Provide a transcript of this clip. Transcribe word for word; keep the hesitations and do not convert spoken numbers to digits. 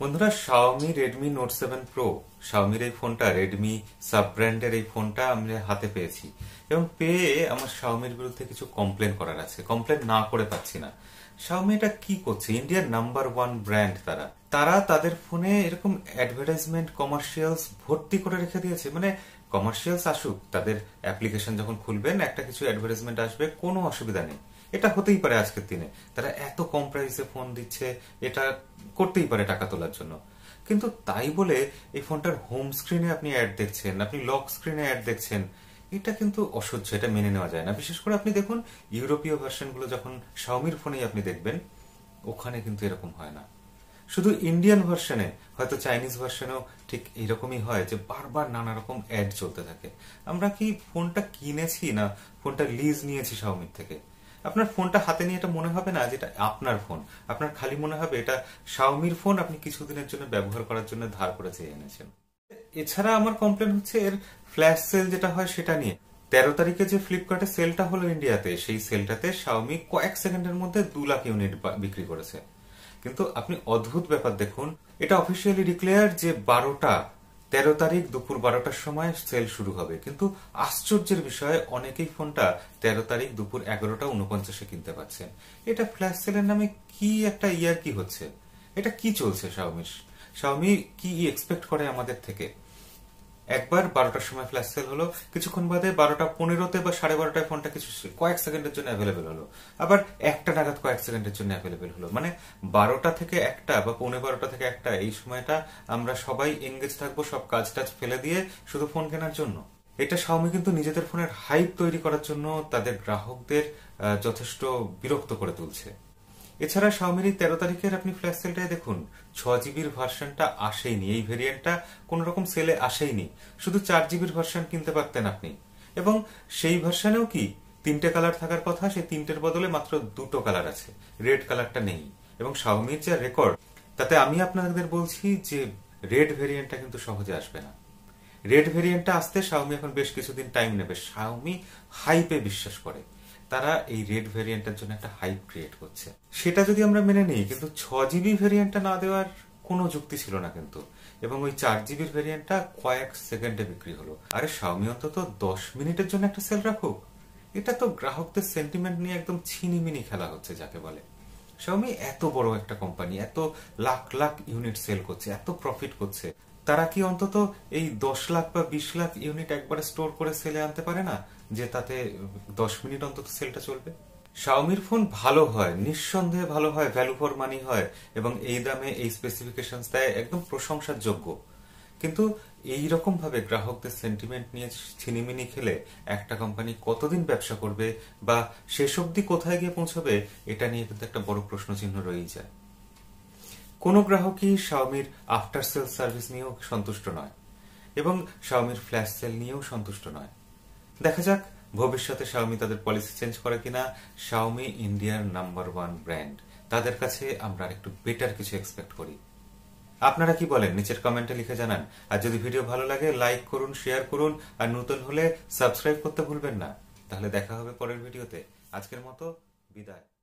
বন্ধুরা Xiaomi Redmi Note seven Pro Xiaomi এই ফোনটা Redmi সাব ব্র্যান্ডের এই ফোনটা আমরা হাতে পেয়েছি এবং পেয়ে আমার Xiaomi এর বিরুদ্ধে কিছু কমপ্লেইন করার আছে। কমপ্লেইন না করে পাচ্ছি না। Xiaomi এটা কি করছে? ইন্ডিয়ার নাম্বার one ব্র্যান্ড তারা তারা তাদের ফোনে এরকম অ্যাডভার্টাইজমেন্ট কমার্শিয়ালস ভর্তি করে রেখে দিয়েছে। মানে কমার্শিয়ালস আসুক, তাদের অ্যাপ্লিকেশন যখন খুলবেন একটা কিছু অ্যাডভার্টাইজমেন্ট আসবে, কোনো অসুবিধা নেই। এটা হতেই পারে আজকের দিনে, তারা এত কম প্রাইসে ফোন দিচ্ছে, এটা করতেই পারে টাকা তোলার জন্য। কিন্তু তাই বলে এই ফোনটার হোম স্ক্রিনে আপনি অ্যাড দেখছেন, আপনি লক স্ক্রিনে অ্যাড দেখছেন, এটা কিন্তু অসহ্য, এটা মেনে নেওয়া যায় না। বিশেষ করে আপনি দেখুন ইউরোপীয় ভার্সনগুলো যখন শাওমির ফোনেই আপনি দেখবেন, ওখানে কিন্তু এরকম হয় না। শুধু ইন্ডিয়ান ভার্সনে, হয়তো চাইনিজ ভার্সনেও ঠিক এরকমই হয় যে বারবার নানা রকম অ্যাড চলতে থাকে। আমরা কি ফোনটা কিনেছি না ফোনটা লিজ নিয়েছি শাওমির থেকে? আপনার ফোনটা হাতে নিয়ে এটা মনে হবে না যে এটা আপনার ফোন, আপনার খালি মনে হবে এটা শাওমির ফোন, আপনি কিছুদিনের জন্য ব্যবহার করার জন্য ধার করে চেয়ে এনেছেন। এছাড়া আমার কমপ্লেন হচ্ছে এর ফ্ল্যাশ সেল যেটা হয় সেটা নিয়ে। তেরো তারিখে যে ফ্লিপকার্টে সেলটা হলো ইন্ডিয়াতে, সেই সেলটাতে শাওমি কয়েক সেকেন্ডের মধ্যে দু লাখ ইউনিট বিক্রি করেছে। কিন্তু আপনি অদ্ভুত ব্যাপার দেখুন, এটা অফিসিয়ালি ডিক্লেয়ার যে বারোটা তেরো তারিখ দুপুর বারোটার সময় সেল শুরু হবে, কিন্তু আশ্চর্যের বিষয়ে অনেকেই ফোনটা তেরো তারিখ দুপুর এগারোটা উনপঞ্চাশে কিনতে পারছেন। এটা ফ্ল্যাশ সেলের নামে কি একটা ইয়ার কি হচ্ছে? এটা কি চলছে শাওমির? শাওমি কি এক্সপেক্ট করে আমাদের থেকে? একবার বারোটার সময় ফ্ল্যাশ সেল হলো, কিছুক্ষণ বাদে বারোটা পনেরোতে বা সাড়ে বারোটায় ফোনটা কিছু কয়েক সেকেন্ডের জন্য অ্যাভেলেবেল হলো, আবার একটা নাগাদ কয়েক সেকেন্ডের জন্য অ্যাভেলেবেল হলো। মানে বারোটা থেকে একটা বা পৌনে বারোটা থেকে একটা, এই সময়টা আমরা সবাই এঙ্গেজ থাকবো সব কাজ টাজ ফেলে দিয়ে শুধু ফোন কেনার জন্য। এটা শাওমি কিন্তু নিজেদের ফোনের হাইপ তৈরি করার জন্য তাদের গ্রাহকদের যথেষ্ট বিরক্ত করে তুলছে। এছাড়া শাওমির তেরো তারিখের আপনি ফ্ল্যাশ সেলটাই দেখুন, ছয় জিবির ভার্সনটা আসেইনি, এই ভেরিয়েন্টটা কোন রকম সেলে আসেইনি, শুধু চার জিবির ভার্সন কিনতে পারতেন আপনি। এবং সেই ভার্সনেও কি তিনটে কালার থাকার কথা, সেই তিনটের বদলে মাত্র দুটো কালার আছে, রেড কালারটা নেই। এবং শাওমির যা রেকর্ড তাতে আমি আপনাদের বলছি যে রেড ভেরিয়েন্টটা কিন্তু সহজে আসবে না। রেড ভেরিয়েন্টটা আসতে শাওমি এখন বেশ কিছুদিন টাইম নেবে। শাওমি হাইপে বিশ্বাস করে, তারা এই রেড ভেরিয়েন্টের জন্য একটা হাইপ ক্রিয়েট করছে, সেটা যদি আমরা মেনে নিই। কিন্তু ছয় জিবি ভেরিয়েন্টটা না দেওয়ার কোনো যুক্তি ছিল না কিন্তু, এবং ওই চার জিবির ভেরিয়েন্টটা কয়েক সেকেন্ডে বিক্রি হলো। আরে শাওমি অন্তত দশ মিনিটের জন্য একটা সেল রাখুক। এটা তো গ্রাহকদের সেন্টিমেন্ট নিয়ে একদম ছিনিমিনি খেলা হচ্ছে যাকে বলে। শাওমি এত বড় একটা কোম্পানি, এত লাখ লাখ ইউনিট সেল করছে, এত প্রফিট করছে, তারা কি অন্তত এই দশ লাখ বা বিশ লাখ ইউনিট একবারে স্টোর করে সেলে আনতে পারে না, যে তাতে দশ মিনিট অন্তত সেলটা চলবে? শাওমির ফোন ভালো হয়, নিঃসন্দেহে ভালো হয়, ভ্যালু ফর মানি হয়, এবং এই দামে এই স্পেসিফিকেশন দেয় একদম প্রশংসার যোগ্য। কিন্তু এইরকম ভাবে গ্রাহকদের সেন্টিমেন্ট নিয়ে ছিনিমিনি খেলে একটা কোম্পানি কতদিন ব্যবসা করবে বা শেষ অবধি কোথায় গিয়ে পৌঁছবে, এটা নিয়ে কিন্তু একটা বড় প্রশ্নচিহ্ন রয়েই যায়। কোনো গ্রাহকই শাওমির আফটার সেল সার্ভিস নিয়েও সন্তুষ্ট নয় এবং শাওমির ফ্ল্যাশ সেল নিয়েও সন্তুষ্ট নয়। দেখা যাক ভবিষ্যতে শাওমি তাদের পলিসি চেঞ্জ করে কিনা। শাওমি ইন্ডিয়ার নাম্বার ওয়ান ব্র্যান্ড, তাদের কাছে আমরা একটু বেটার কিছু এক্সপেক্ট করি। আপনারা কি বলেন নিচের কমেন্টে লিখে জানান। আর যদি ভিডিও ভালো লাগে লাইক করুন, শেয়ার করুন, আর নতুন হলে সাবস্ক্রাইব করতে ভুলবেন না। তাহলে দেখা হবে পরের ভিডিওতে। আজকের মতো বিদায়।